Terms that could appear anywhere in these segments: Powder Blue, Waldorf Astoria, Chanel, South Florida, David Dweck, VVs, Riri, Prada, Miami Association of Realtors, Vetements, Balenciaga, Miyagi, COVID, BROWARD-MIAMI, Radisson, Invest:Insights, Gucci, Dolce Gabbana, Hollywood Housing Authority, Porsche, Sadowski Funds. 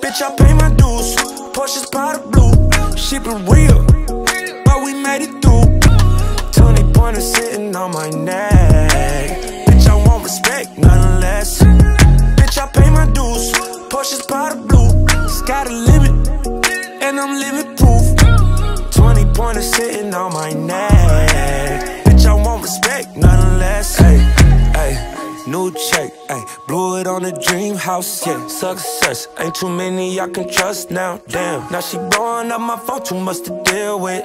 Bitch, I pay my dues. Porsche's powder blue. She been real, but we made it through. 20 pointers sitting on my neck. Bitch, I want respect, none less. Bitch, I pay my dues. Porsche's powder blue. It's got a limit, and I'm living proof. 20 pointers sitting on my neck. Bitch, I want respect, none less. Hey, hey. New check, ayy, blew it on a dream house, yeah. Success, ain't too many I can trust now, damn. Now she blowing up my phone, too much to deal with.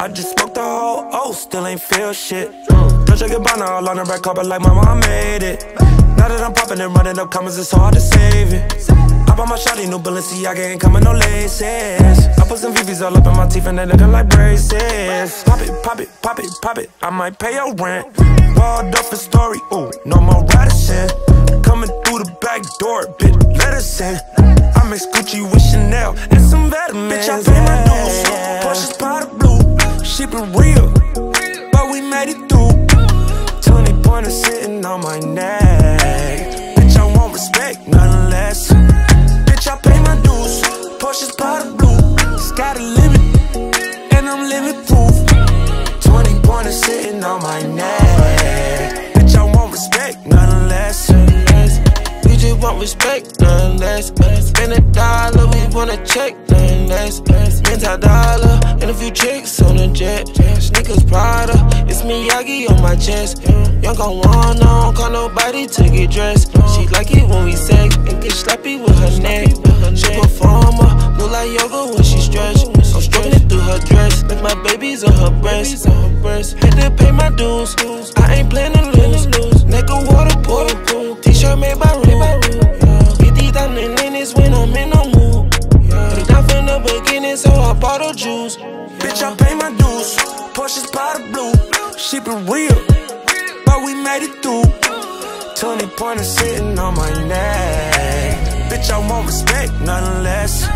I just smoked the whole O, still ain't feel shit. Dolce Gabbana all on the red carpet like my mom made it. Now that I'm popping and running up comments, it's hard to save it. I bought my shawty, new Balenciaga, ain't coming no laces. I put some VVs all up in my teeth and they looking like braces. Pop it, pop it, pop it, pop it, I might pay your rent. Waldorf Astoria, ooh, no more Radisson. Coming through the back door, bitch, let us in. I mix Gucci with Chanel and some Vetements. Bitch, I pay my dues. Porsche's powder blue. She been real, but we made it through. 20 pointers sitting on my neck. Bitch, I want respect, none less. Bitch, I pay my dues. Porsche's powder blue. It's got a limit, and I'm living proof. 20 pointers sitting on my neck. Bitch, I want respect, none less. We just want respect, none less. Spend a dollar, we want a check, none less. Spend a dollar, and a few chicks on a jet. Sneakers Prada, it's Miyagi on my chest. Young gon' want, no, call nobody to get dressed. She like it when we sex, and get slappy with her neck. She performer, look like yoga when she stretch. I'm stroking it through her dress, like my baby's on her breast. Had to pay my dues, I ain't planning to lose. Neck of waterproof, t-shirt made by Riri. 50,000 in this when I'm in no mood. Put it down from the beginning, so I bought her juice. Bitch, I pay my dues. Porsche's powder blue. She been real, but we made it through. 20 pointers sitting on my neck. Bitch, I want respect, none less.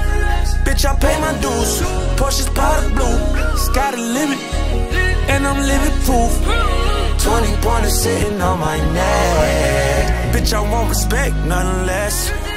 Bitch, I pay my dues. Porsche's powder blue. It's got a limit, and I'm living proof. 20 pointers sitting on my neck. Bitch, I want respect, none less.